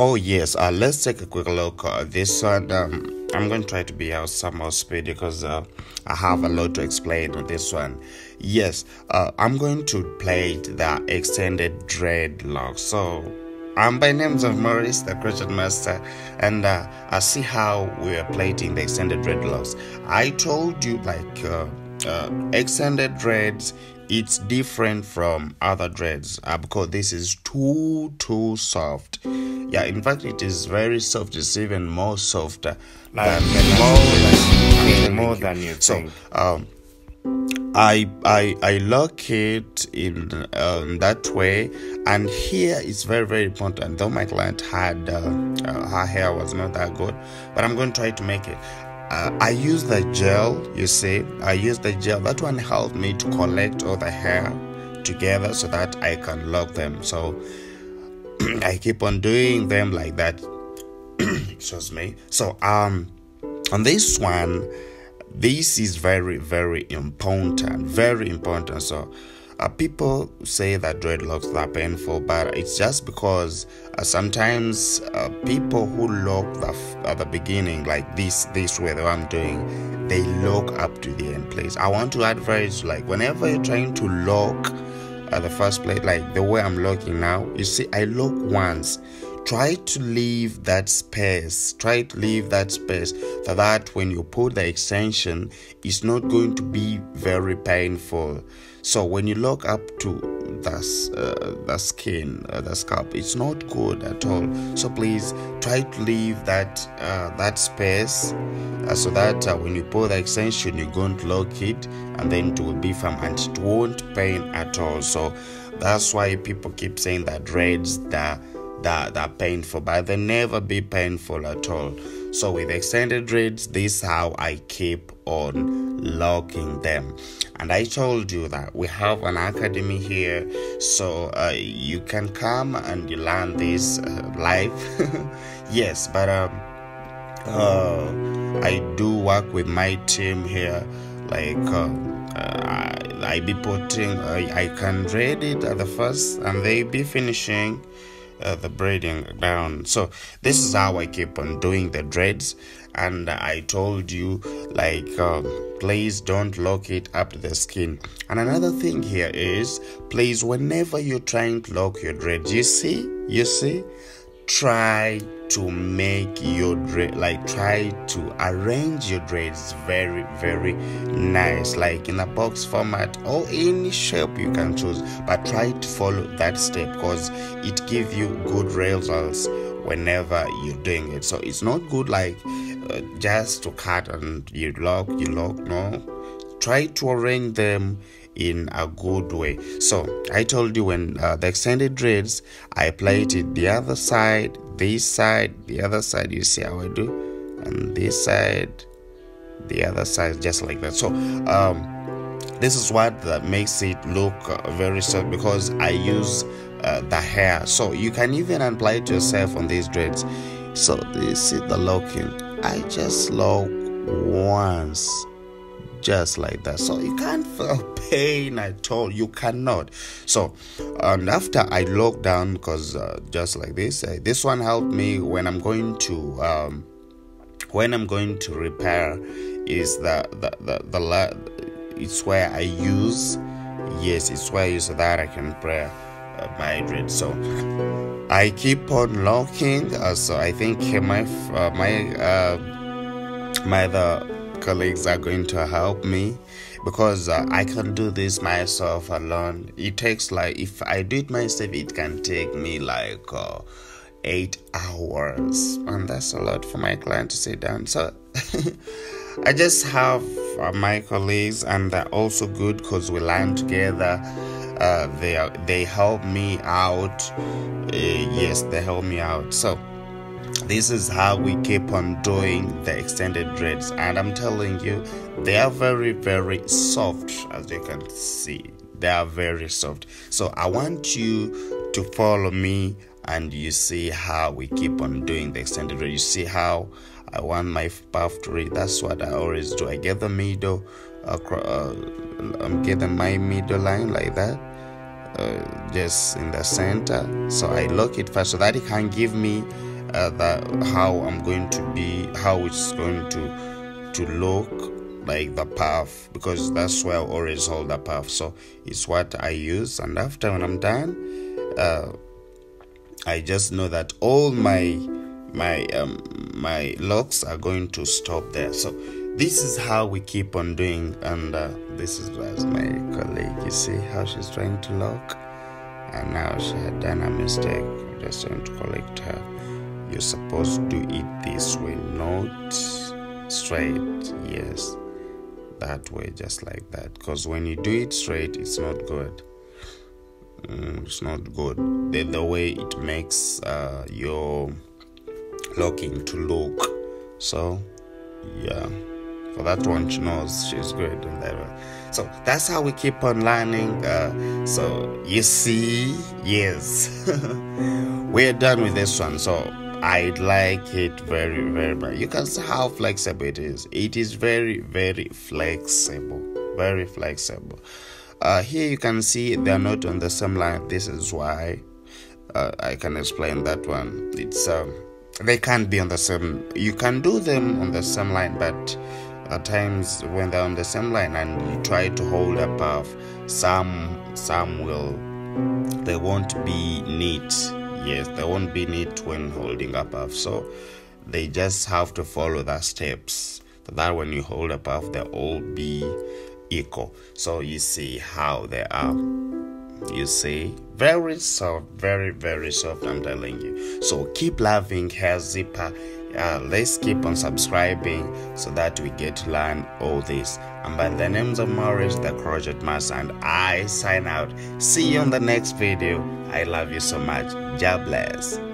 Oh yes, let's take a quick look at this one. I'm going to try to be out somewhat speed because I have a lot to explain on this one. Yes, I'm going to plait the extended dreadlock. So I'm by names of Maurice Da Crochetmaster, and I see how we are plaiting the extended dreadlocks. I told you, like, extended dreads, it's different from other dreads because this is too soft. Yeah, in fact, it is very soft. It's even more softer than you think. So I lock it in that way, and here it's very important. Though my client had her hair was not that good, but I'm going to try to make it. I use the gel, you see. I use the gel. That one helped me to collect all the hair together so that I can lock them. So I keep on doing them like that. Excuse me. So on this one, this is very important. Very important. So people say that dreadlocks are painful, but it's just because sometimes people who lock at the beginning, like this way that I'm doing, they lock up to the end place. I want to advise, like, whenever you're trying to lock the first place, like the way I'm locking now, you see, I lock once. Try to leave that space. Try to leave that space so that when you put the extension, it's not going to be very painful. So when you lock up to the skin, the scalp, it's not good at all. So please try to leave that space so that when you put the extension, you're going to lock it, and then it will be firm and it won't pain at all. So that's why people keep saying that dreads that are painful, but they never be painful at all. So with extended dreads, this is how I keep on locking them. And I told you that we have an academy here, so you can come and you learn this live. Yes, but I do work with my team here, like I be putting, I can read it at the first, and they be finishing the braiding down. So this is how I keep on doing the dreads. And I told you, like, please don't lock it up to the skin. And another thing here is, please, whenever you're trying to lock your dreads, you see, try to make your dread, like, try to arrange your dreads very nice, like in a box format or any shape you can choose, but try to follow that step because it gives you good results whenever you're doing it. So it's not good, like, just to cut and you lock. No, try to arrange them in a good way. So I told you, when the extended dreads, I plaited the other side, this side, the other side. You see how I do, and this side, the other side, just like that. So this is what that makes it look very soft, because I use the hair. So you can even apply it yourself on these dreads. So this is the locking. I just lock once, just like that. So you can't feel pain at all. You cannot. So and after I lock down, because just like this, this one helped me when I'm going to repair, is it's where I use, yes, it's where I use, so that I can repair my dread. So I keep on locking. So I think my colleagues are going to help me, because I can't do this myself alone. It takes, like, if I do it myself, it can take me like 8 hours, and that's a lot for my client to sit down. So I just have my colleagues, and they're also good because we learn together. They help me out. Yes, they help me out. So this is how we keep on doing the extended dreads, and I'm telling you, they are very soft. As you can see, they are very soft. So I want you to follow me, and you see how we keep on doing the extended dreads. You see how I want my puff to read. That's what I always do. I get the middle, I'm getting my middle line like that, just in the center. So I lock it first so that it can give me how it's going to look like the puff, because that's where I always hold the puff. So it's what I use, and after when I'm done, I just know that all my locks are going to stop there. So this is how we keep on doing, and this is as my colleague, you see how she's trying to lock, and now she had done a mistake. I'm just trying to correct her. You're supposed to do it this way, not straight. Yes, that way, just like that, because when you do it straight, it's not good. It's not good. The way it makes your locking to look. So yeah, for that one, she knows she's good on that one. So that's how we keep on learning. So you see, yes, we're done with this one. So I like it very, very much. You can see how flexible it is. It is very, very flexible. Very flexible. Here you can see they're not on the same line. This is why I can explain that one. It's they can't be on the same. You can do them on the same line, but at times when they're on the same line and you try to hold a puff, they won't be neat. Yes, they won't be neat when holding a puff. So they just have to follow the steps, so that when you hold a puff, they'll all be equal. So you see how they are. You see, very soft, very, very soft, I'm telling you. So keep loving Hair Zipper. Let's keep on subscribing so that we get to learn all this. And by the names of Maurice the Crochetmaster, and I sign out. See you on the next video. I love you so much. God bless.